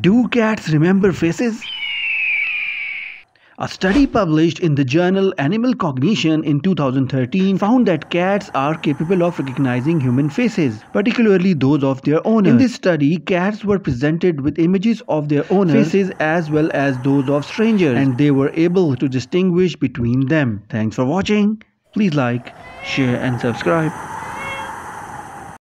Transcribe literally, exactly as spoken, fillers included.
Do cats remember faces? A study published in the journal Animal Cognition in two thousand thirteen found that cats are capable of recognizing human faces, particularly those of their owners. In this study, cats were presented with images of their owners' faces as well as those of strangers, and they were able to distinguish between them. Thanks for watching. Please like, share and subscribe.